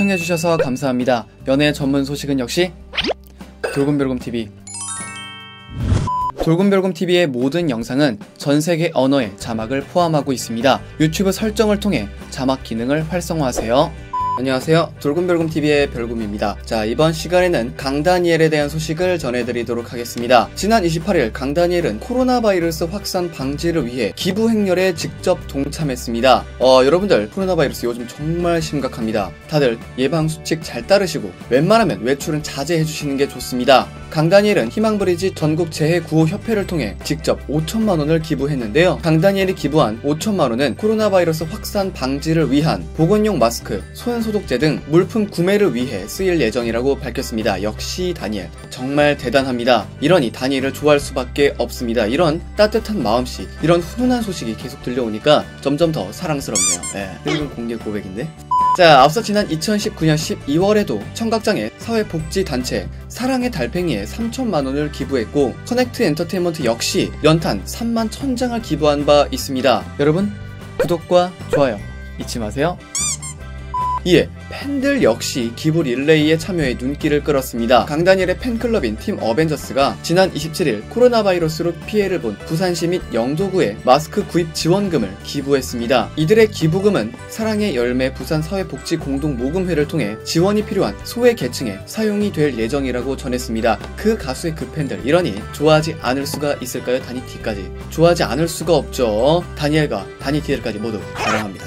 시청해주셔서 감사합니다. 연애 전문 소식은 역시 돌곰별곰TV. 돌곰별곰TV의 모든 영상은 전세계 언어의 자막을 포함하고 있습니다. 유튜브 설정을 통해 자막 기능을 활성화하세요. 안녕하세요, 돌곰별곰TV의 별곰입니다. 자, 이번 시간에는 강다니엘에 대한 소식을 전해드리도록 하겠습니다. 지난 28일 강다니엘은 코로나 바이러스 확산 방지를 위해 기부 행렬에 직접 동참했습니다. 여러분들, 코로나 바이러스 요즘 정말 심각합니다. 다들 예방수칙 잘 따르시고 웬만하면 외출은 자제해주시는 게 좋습니다. 강다니엘은 희망브리지 전국재해구호협회를 통해 직접 5,000만원을 기부했는데요. 강다니엘이 기부한 5,000만원은 코로나 바이러스 확산 방지를 위한 보건용 마스크, 손소독제 등 물품 구매를 위해 쓰일 예정이라고 밝혔습니다. 역시 다니엘, 정말 대단합니다. 이러니 다니엘을 좋아할 수밖에 없습니다. 이런 따뜻한 마음씨, 이런 훈훈한 소식이 계속 들려오니까 점점 더 사랑스럽네요. 네, 공개 고백인데? 자, 앞서 지난 2019년 12월에도 청각장애 사회복지단체 사랑의 달팽이에 3,000만원을 기부했고, 커넥트엔터테인먼트 역시 연탄 3만 1,000장을 기부한 바 있습니다. 여러분, 구독과 좋아요 잊지 마세요. 이에 팬들 역시 기부 릴레이에 참여해 눈길을 끌었습니다. 강다니엘의 팬클럽인 팀 어벤져스가 지난 27일 코로나 바이러스로 피해를 본 부산시 및 영도구에 마스크 구입 지원금을 기부했습니다. 이들의 기부금은 사랑의 열매 부산사회복지공동모금회를 통해 지원이 필요한 소외 계층에 사용이 될 예정이라고 전했습니다. 그 가수의 그 팬들, 이러니 좋아하지 않을 수가 있을까요? 다니티까지 좋아하지 않을 수가 없죠. 다니엘과 다니티엘까지 모두 사랑합니다.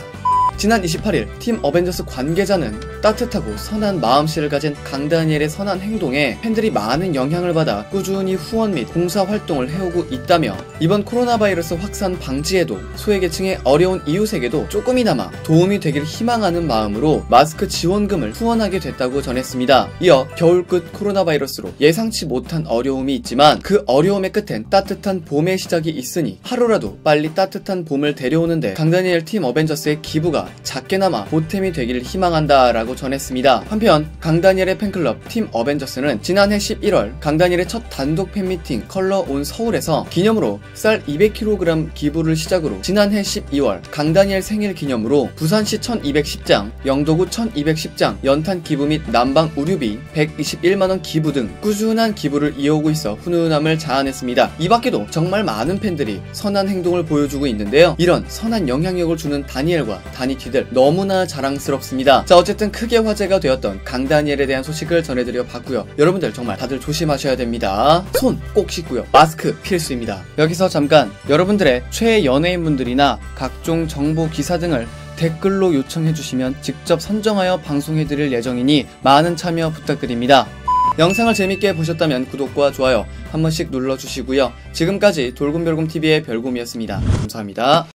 지난 28일 팀 어벤져스 관계자는 따뜻하고 선한 마음씨를 가진 강다니엘의 선한 행동에 팬들이 많은 영향을 받아 꾸준히 후원 및 봉사활동을 해오고 있다며, 이번 코로나 바이러스 확산 방지에도 소외계층의 어려운 이웃에게도 조금이나마 도움이 되길 희망하는 마음으로 마스크 지원금을 후원하게 됐다고 전했습니다. 이어 겨울끝 코로나 바이러스로 예상치 못한 어려움이 있지만 그 어려움의 끝엔 따뜻한 봄의 시작이 있으니 하루라도 빨리 따뜻한 봄을 데려오는데 강다니엘 팀 어벤져스의 기부가 작게나마 보탬이 되길 희망한다 라고 전했습니다. 한편 강다니엘의 팬클럽 팀 어벤져스는 지난해 11월 강다니엘의 첫 단독 팬미팅 컬러 온 서울에서 기념으로 쌀 200kg 기부를 시작으로 지난해 12월 강다니엘 생일 기념으로 부산시 1210장, 영도구 1210장 연탄 기부 및 난방 의료비 121만원 기부 등 꾸준한 기부를 이어오고 있어 훈훈함을 자아냈습니다. 이 밖에도 정말 많은 팬들이 선한 행동을 보여주고 있는데요. 이런 선한 영향력을 주는 다니엘과 다니티들 너무나 자랑스럽습니다. 자, 어쨌든 크게 화제가 되었던 강다니엘에 대한 소식을 전해드려 봤고요. 여러분들 정말 다들 조심하셔야 됩니다. 손 꼭 씻고요. 마스크 필수입니다. 여기서 잠깐, 여러분들의 최애 연예인분들이나 각종 정보 기사 등을 댓글로 요청해주시면 직접 선정하여 방송해드릴 예정이니 많은 참여 부탁드립니다. 영상을 재밌게 보셨다면 구독과 좋아요 한 번씩 눌러주시고요. 지금까지 돌곰별곰TV의 별곰이었습니다. 감사합니다.